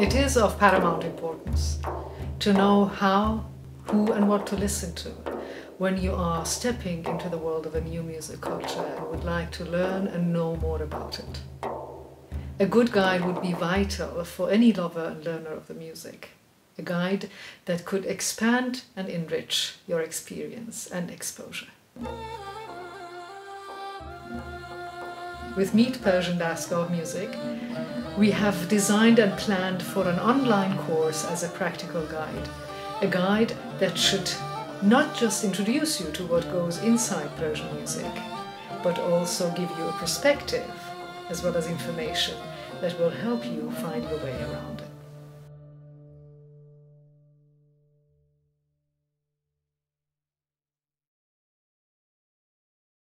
It is of paramount importance to know how, who and what to listen to when you are stepping into the world of a new music culture and would like to learn and know more about it. A good guide would be vital for any lover and learner of the music. A guide that could expand and enrich your experience and exposure. With Meet Persian Dastgah Music, we have designed and planned for an online course as a practical guide. A guide that should not just introduce you to what goes inside Persian music, but also give you a perspective as well as information that will help you find your way around it.